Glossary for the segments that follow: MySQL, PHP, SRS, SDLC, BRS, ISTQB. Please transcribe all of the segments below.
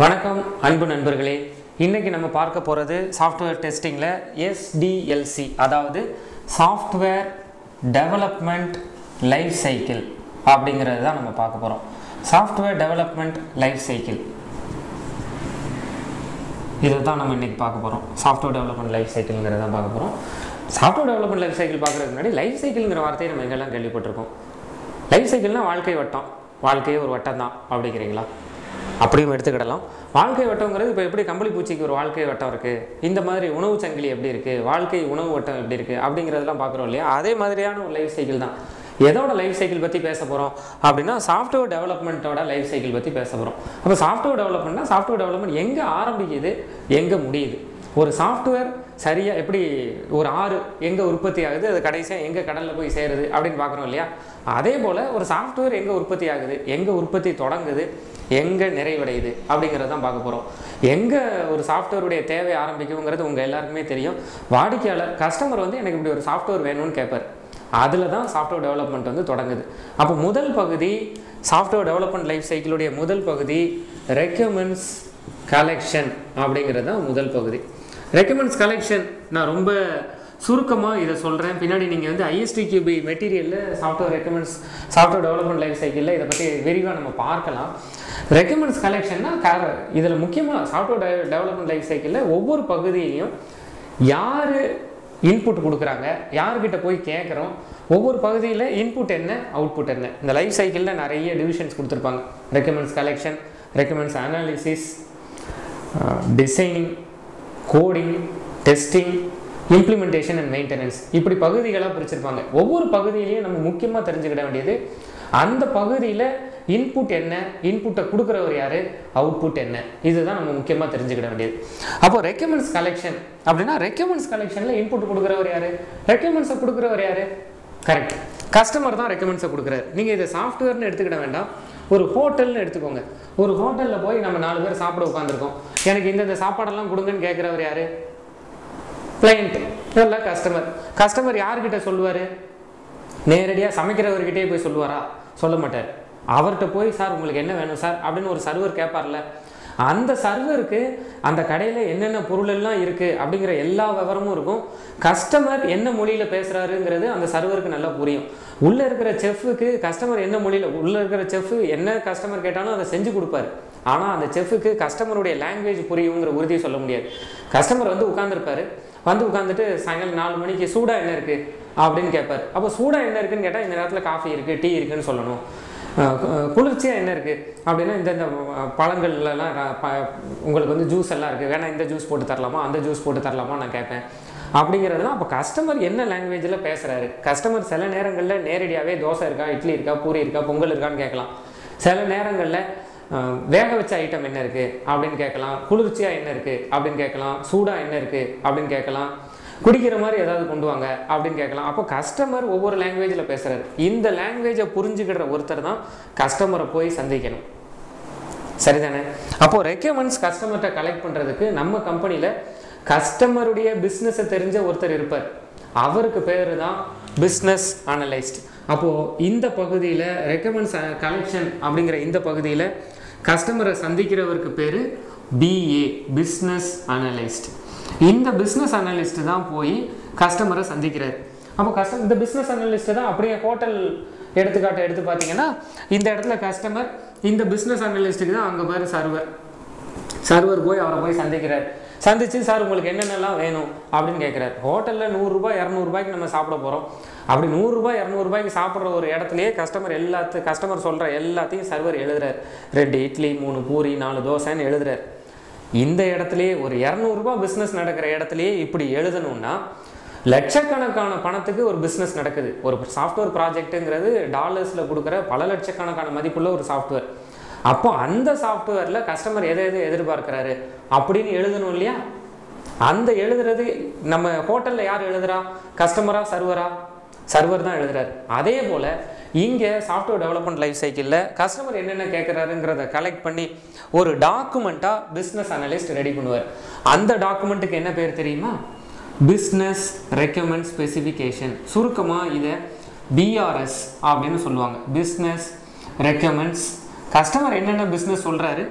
வணக்கம் அன்பு நண்பர்களே, இன்றைக்கி நம்ம பார்க்க போகிறது சாஃப்ட்வேர் டெஸ்டிங்கில் SDLC, அதாவது சாஃப்ட்வேர் டெவலப்மெண்ட் லைஃப் சைக்கிள் அப்படிங்கிறது தான் நம்ம பார்க்க போகிறோம். சாஃப்ட்வேர் டெவலப்மெண்ட் லைஃப் சைக்கிள் இதை தான் நம்ம இன்றைக்கி பார்க்க போகிறோம். சாஃப்ட்வேர் டெவலப்மெண்ட் லைஃப் சைக்கிள்ங்கிறத தான் பார்க்க போகிறோம். சாஃப்ட்வேர் டெவலப்மெண்ட் லைஃப் சைக்கிள் பார்க்குறதுக்கு முன்னாடி லைஃப் சைக்கிள்ங்கிற வார்த்தையை நம்ம எங்கெல்லாம் கேள்விப்பட்டிருக்கோம்? லைஃப் சைக்கிள்னால் வாழ்க்கை வட்டம், வாழ்க்கையே ஒரு வட்டம் தான் அப்படிங்கிறீங்களா? அப்படியும் எடுத்துக்கிடலாம். வாழ்க்கை வட்டங்கிறது இப்போ எப்படி கம்பளி பூச்சிக்கு ஒரு வாழ்க்கை வட்டம் இருக்குது, இந்த மாதிரி உணவு சங்கிலி எப்படி இருக்குது, வாழ்க்கை உணவு வட்டம் எப்படி இருக்குது அப்படிங்கிறதெல்லாம் பார்க்குறோம் இல்லையா? அதே மாதிரியான ஒரு லைஃப் சைக்கிள் தான். எதோட லைஃப் சைக்கிள் பற்றி பேச போகிறோம் அப்படின்னா சாஃப்ட்வேர் டெவலப்மெண்ட்டோட லைஃப் சைக்கிள் பற்றி பேச போகிறோம். அப்போ சாஃப்ட்வேர் டெவலப்மெண்ட் எங்கே ஆரம்பிக்குது, எங்கே முடியுது, ஒரு சாஃப்ட்வேர் சரியாக எப்படி ஒரு ஆறு எங்கே உற்பத்தி ஆகுது, அது கடைசியாக எங்கே கடலில் போய் சேருது அப்படின்னு பார்க்குறோம் இல்லையா? அதே போல் ஒரு சாஃப்ட்வேர் எங்கே உற்பத்தி ஆகுது, எங்கே உற்பத்தி தொடங்குது, எங்கே நிறைவடையுது அப்படிங்கிறது தான் பார்க்க போகிறோம். எங்கே ஒரு சாஃப்ட்வேருடைய தேவை ஆரம்பிக்குங்கிறது உங்கள் எல்லாருக்குமே தெரியும். வாடிக்கையாளர் கஸ்டமர் வந்து எனக்கு இப்படி ஒரு சாஃப்ட்வேர் வேணும்னு கேட்பார். அதில் தான் சாஃப்ட்வேர் டெவலப்மெண்ட் வந்து தொடங்குது. அப்போ முதல் பகுதி சாஃப்ட்வேர் டெவலப்மெண்ட் லைஃப் சைக்கிளுடைய முதல் பகுதி ரெக்கமெண்ட்ஸ் கலெக்ஷன் அப்படிங்கிறது தான் முதல் பகுதி. ரெக்கமெண்ட்ஸ் கலெக்ஷன் நான் ரொம்ப சுருக்கமாக இதை சொல்கிறேன். பின்னாடி நீங்கள் வந்து ISTQB மெட்டீரியலில் சாஃப்ட்வேர் டெவலப்மெண்ட் லைஃப் சைக்கிளில் இதை பற்றி விரிவாக நம்ம பார்க்கலாம். ரெக்கமெண்ட்ஸ் கலெக்ஷன்னா இதில் முக்கியமாக சாஃப்ட்வேர் டெவலப்மெண்ட் லைஃப் சைக்கிளில் ஒவ்வொரு பகுதியிலையும் யார் இன்புட் கொடுக்குறாங்க, யார்கிட்ட போய் கேட்குறோம், ஒவ்வொரு பகுதியில் இன்புட் என்ன, அவுட்புட் என்ன, இந்த லைஃப் சைக்கிளில் நிறைய டிவிஷன்ஸ் கொடுத்துருப்பாங்க. Requirements collection, requirements analysis, designing, coding, testing, implementation and maintenance, இப்படி பகுதிகளாக பிரிச்சிருப்பாங்க. ஒவ்வொரு பகுதியிலையும் நம்ம முக்கியமாக தெரிஞ்சுக்கிட வேண்டியது அந்த பகுதியில் இன்புட் என்ன, இன்புட்டை கொடுக்குறவர் யார், அவுட்புட் என்ன, இதுதான் நம்ம முக்கியமாக தெரிஞ்சுக்கிட வேண்டியது. அப்போ ரெக்கமெண்ட்ஸ் கலெக்ஷன் அப்படின்னா ரெக்கமெண்ட்ஸ் கலெக்ஷனில் இன்புட் கொடுக்குறவர் யார், ரெக்கமெண்ட்ஸை கொடுக்குறவர் யார்? கரெக்ட், கஸ்டமர் தான் ரெக்கமெண்ட்ஸை கொடுக்குறாரு. நீங்கள் இதை சாஃப்ட்வேர்னு எடுத்துக்கிட வேண்டாம், ஒரு ஹோட்டல்னு எடுத்துக்கோங்க. ஒரு ஹோட்டலில் போய் நம்ம 4 பேர் சாப்பிட உட்காந்துருக்கோம். எனக்கு இந்த சாப்பாடெல்லாம் கொடுங்கன்னு கேட்குறவர் யார்? கிளையண்ட், இல்லை கஸ்டமர். கஸ்டமர் யார்கிட்ட சொல்லுவார்? நேரடியாக சமைக்கிறவர்கிட்டே போய் சொல்லுவாரா? சொல்ல மாட்டார். அவர்கிட்ட போய் சார் உங்களுக்கு என்ன வேணும் சார் அப்படின்னு ஒரு சர்வர் கேட்பார்ல, அந்த சர்வருக்கு அந்த கடையில் என்னென்ன பொருள் எல்லாம் இருக்குது அப்படிங்கிற எல்லா விவரமும் இருக்கும். கஸ்டமர் என்ன மொழியில் பேசுகிறாருங்கிறது அந்த சர்வருக்கு நல்லா புரியும். உள்ளே இருக்கிற செஃப்புக்கு கஸ்டமர் என்ன மொழியில், உள்ளே இருக்கிற செஃப்பு என்ன கஸ்டமர் கேட்டாலும் அதை செஞ்சு கொடுப்பாரு. ஆனால் அந்த செஃப்புக்கு கஸ்டமருடைய லாங்குவேஜ் புரியுங்கிற உறுதியை சொல்ல முடியாது. கஸ்டமர் வந்து உட்காந்துருப்பார், வந்து உட்காந்துட்டு சாயங்காலம் 4 மணிக்கு சூடாக என்ன இருக்குது அப்படின்னு கேட்பார். அப்போ சூடாக என்ன இருக்குதுன்னு கேட்டால் இந்த நேரத்தில் காஃபி இருக்குது, டீ இருக்குதுன்னு சொல்லணும். குளிர்ச்சியாக என்ன இருக்குது அப்படின்னா இந்த பழங்கள்லாம் உங்களுக்கு வந்து ஜூஸ் எல்லாம் இருக்குது, வேணா இந்த ஜூஸ் போட்டு தரலாமா, அந்த ஜூஸ் போட்டு தரலாமா நான் கேட்பேன் அப்படிங்கிறதுலாம். அப்போ கஸ்டமர் என்ன லாங்குவேஜில் பேசுகிறாரு? கஸ்டமர் சில நேரங்களில் நேரடியாகவே தோசை இருக்கா, இட்லி இருக்கா, பூரி இருக்கா, பொங்கல் இருக்கான்னு கேட்கலாம். சில நேரங்களில் வேக வச்ச ஐட்டம் என்ன இருக்குது அப்படின்னு கேட்கலாம், குளிர்ச்சியாக என்ன இருக்குது அப்படின்னு கேட்கலாம், சூடாக என்ன இருக்குது அப்படின்னு கேட்கலாம், குடிக்கிற மாதிரி ஏதாவது கொண்டு வாங்க அப்படின்னு கேட்கலாம். அப்போ கஸ்டமர் ஒவ்வொரு லாங்குவேஜில் பேசுகிறாரு. இந்த லாங்குவேஜை புரிஞ்சுக்கிற ஒருத்தர் தான் கஸ்டமரை போய் சந்திக்கணும், சரிதானே? அப்போது ரெக்கமெண்ட்ஸ் கஸ்டமர்கிட்ட கலெக்ட் பண்ணுறதுக்கு நம்ம கம்பெனியில் கஸ்டமருடைய பிஸ்னஸை தெரிஞ்ச ஒருத்தர் இருப்பார். அவருக்கு பேர் தான் பிஸ்னஸ் அனலைஸ்ட். அப்போது இந்த பகுதியில் ரெக்கமெண்ட்ஸ் கலெக்ஷன் அப்படிங்கிற இந்த பகுதியில் கஸ்டமரை சந்திக்கிறவருக்கு பேர் BA, பிஸ்னஸ் அனலைஸ்ட். இந்த பிஸ்னஸ் அனலிஸ்ட்டு தான் போய் கஸ்டமரை சந்திக்கிறார். அப்போ இந்த பிஸ்னஸ் அனலிஸ்ட்டு தான் அப்படியே ஹோட்டல் எடுத்துக்காட்டை எடுத்து பார்த்தீங்கன்னா இந்த இடத்துல கஸ்டமர், இந்த பிஸ்னஸ் அனலிஸ்ட்டுக்கு தான் அங்கே பேர் சர்வர். சர்வர் போய் அவரை போய் சந்திக்கிறார். சந்திச்சு சார் உங்களுக்கு என்னென்னலாம் வேணும் அப்படின்னு கேட்குறாரு. ஹோட்டலில் 100 200 ரூபாய்க்கு நம்ம சாப்பிட போகிறோம். அப்படி 100 200 ரூபாய்க்கு சாப்பிட்ற ஒரு இடத்துலையே கஸ்டமர் கஸ்டமர் சொல்கிற எல்லாத்தையும் சர்வர் எழுதுறாரு. 2 இட்லி, 3 பூரி, 4 தோசைன்னு எழுதுறாரு. இந்த இடத்துலையே ஒரு 200 ரூபாய் பிஸ்னஸ் நடக்கிற இடத்துலையே இப்படி எழுதணும்னா லட்சக்கணக்கான பணத்துக்கு ஒரு பிஸ்னஸ் நடக்குது. ஒரு சாஃப்ட்வேர் ப்ராஜெக்ட்டுங்கிறது டாலர்ஸில் கொடுக்குற பல லட்சக்கணக்கான மதிப்புள்ள ஒரு சாஃப்ட்வேர். அப்போ அந்த சாஃப்ட்வேரில் கஸ்டமர் எதை எது எதிர்பார்க்குறாரு அப்படின்னு எழுதணும் இல்லையா? அந்த எழுதுறது நம்ம ஹோட்டலில் யார் எழுதுறா, கஸ்டமரா சர்வரா? சர்வர் தான் எழுதுறாரு. அதே போல் இங்கே சாஃப்ட்வேர் டெவலப்மெண்ட் லைஃப் சைக்கிளில் கஸ்டமர் என்னென்ன கேட்குறாருங்கிறத கலெக்ட் பண்ணி ஒரு டாக்குமெண்ட்டாக பிஸ்னஸ் அனலிஸ்ட் ரெடி பண்ணுவார். அந்த டாக்குமெண்ட்டுக்கு என்ன பேர் தெரியுமா? Business requirement specification. சுருக்கமாக இதை BRS அப்படின்னு சொல்லுவாங்க, பிஸ்னஸ் ரெக்கமெண்ட்ஸ் Customer என்ன business சொல்றாரு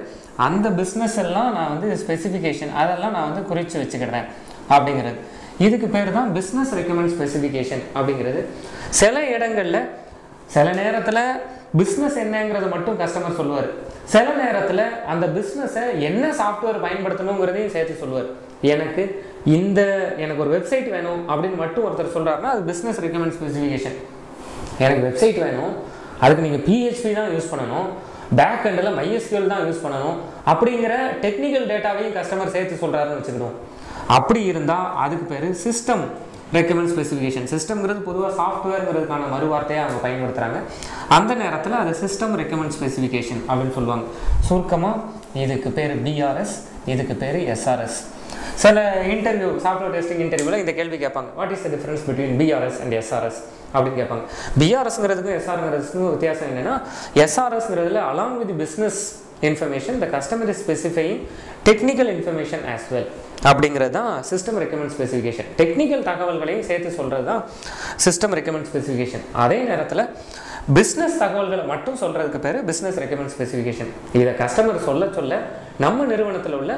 அந்த business எல்லாம் நான் வந்து specification அதெல்லாம் நான் வந்து குறிச்சு வச்சிக்கிறேன் அப்படிங்கிறது இதுக்கு பேர் தான் business recommend specification அப்படிங்கிறது சில இடங்கள்ல சில நேரத்துல business என்னங்கறது மட்டும் கஸ்டமர் சொல்வாரு சில நேரத்துல அந்த business-ஐ என்ன software பயன்படுத்தணும்ங்கறதையும் சேர்த்து சொல்வாரு எனக்கு இந்த எனக்கு ஒரு website வேணும் அப்படினு மட்டும் ஒருத்தர் சொல்றாருன்னா அது business recommend specification எனக்கு website வேணும் அதுக்கு நீங்க PHP தான் யூஸ் பண்ணனும் backend ல MySQL தான் யூஸ் பண்ணனும் அப்படிங்கற technical data-வையும் கஸ்டமர் சேர்த்து சொல்றாருன்னு வெச்சுக்கிறோம் அப்படி இருந்தா அதுக்கு பேரு system recommend specification systemங்கிறது பொதுவா softwareங்கிறதுக்கான மறுவார்த்தையா அவங்க பயன்படுத்துறாங்க அந்த நேரத்துல அது system recommend specification அப்படினு சொல்வாங்க சுருக்கமா இதுக்கு பேரு BRS இதுக்கு பேரு SRS சில இன்டர்வியூ சாஃப்ட்வேர் டெஸ்டிங் இன்டர்வியூல இந்த கேள்வி கேட்பாங்க what is the difference between BRS and SRS அப்படினு கேட்பாங்க BRSங்கிறதுக்கும் SRSங்கிறதுக்கும் வித்தியாசம் என்னன்னா SRSங்கிறதுல along with the business information the customer is specifying technical information as well அப்படிங்கிறது தான் சிஸ்டம் ரெக்கமெண்ட் ஸ்பெசிஃபிகேஷன் டெக்னிக்கல் தகவல்களையும் சேர்த்து சொல்றது தான் சிஸ்டம் ரெக்கமெண்ட் ஸ்பெசிஃபிகேஷன் அதே நேரத்துல பிசினஸ் தகவல்களை மட்டும் சொல்றதுக்கு பேரு பிசினஸ் ரெக்கமெண்ட் ஸ்பெசிஃபிகேஷன் இத கஸ்டமர் சொல்ல சொல்ல நம்ம நிறுவனத்துல உள்ள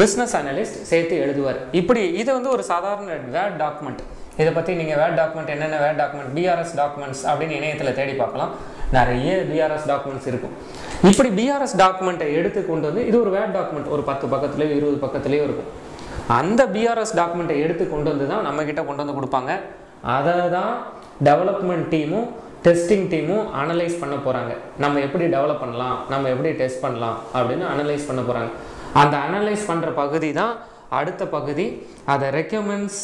பிசினஸ் அனலிஸ்ட் சேர்த்து எழுதுவார் இப்படி இது வந்து ஒரு சாதாரண வேர்ட் டாக்குமெண்ட் இத பத்தி நீங்க வேர்ட் டாக்குமெண்ட் என்னென்ன வேர்ட் டாக்குமெண்ட் BRS டாக்குமெண்ட்ஸ் அப்படின இணையத்துல தேடி பார்க்கலாம் நிறைய BRS டாக்குமெண்ட்ஸ் இருக்கும் இப்படி BRS டாக்குமெண்ட்டை எடுத்து கொண்டு வந்து இது ஒரு வேர்ட் டாக்குமெண்ட் ஒரு 10 பக்கத்துல 20 பக்கத்துல இருக்கும் அந்த BRS டாக்குமெண்ட்டை எடுத்து கொண்டு வந்து தான் நம்ம கிட்ட கொண்டு வந்து கொடுப்பாங்க அத தான் டெவலப்மென்ட் டீமும் டெஸ்டிங் டீமும் அனலைஸ் பண்ண போறாங்க நம்ம எப்படி டெவலப் பண்ணலாம் நம்ம எப்படி டெஸ்ட் பண்ணலாம் அப்படினு அனலைஸ் பண்ண போறாங்க அந்த அனலைஸ் பண்ற பகுதி தான் அடுத்த பகுதி அத ரெக்கமெண்ட்ஸ்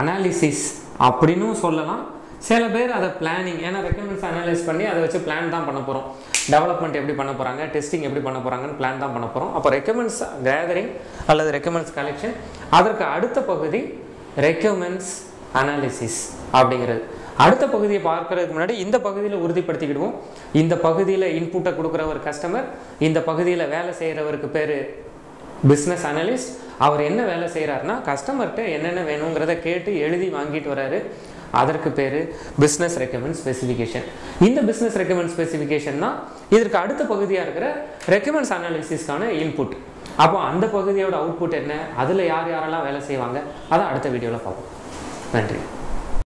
அனாலிசிஸ் அப்படினு சொல்லலாம் சில பேர் அத பிளானிங் ஏனா ரெக்கமெண்ட்ஸ் அனலைஸ் பண்ணி அத வச்சு பிளான் தான் பண்ண போறோம் டெவலப்மென்ட் எப்படி பண்ண போறாங்க டெஸ்டிங் எப்படி பண்ண போறாங்கன்னு பிளான் தான் பண்ண போறோம் அப்ப ரெக்கமெண்ட்ஸ் கேதரிங் அல்லது ரெக்கமெண்ட்ஸ் கலெக்ஷன் அதற்கு அடுத்த பகுதி ரெக்கமெண்ட்ஸ் அனாலிசிஸ் அப்படிங்கிறது அடுத்த பகுதியை பார்க்கிறதுக்கு முன்னாடி இந்த பகுதியில உறுதிப்படுத்திடுவோம் இந்த பகுதியில இன்புட்டை கொடுக்கிறவர் கஸ்டமர் இந்த பகுதியில வேலை செய்றவருக்கு பேரு பிசினஸ் அனலிஸ்ட் அவர் என்ன வேலை செய்றாருன்னா கஸ்டமர்ட்ட என்னென்ன வேணும்ங்கறத கேட்டு எழுதி வாங்கிட்டு வராரு அதற்கு பேரு business recommend specification இந்த business recommend specification தான் இதற்கு அடுத்த பகுதியா இருக்கிற recommends analysis கான input அப்ப அந்த பகுதியோட output என்ன அதுல யார் யாரெல்லாம் வேலை செய்வாங்க அத அடுத்த வீடியோல பார்ப்போம் நன்றி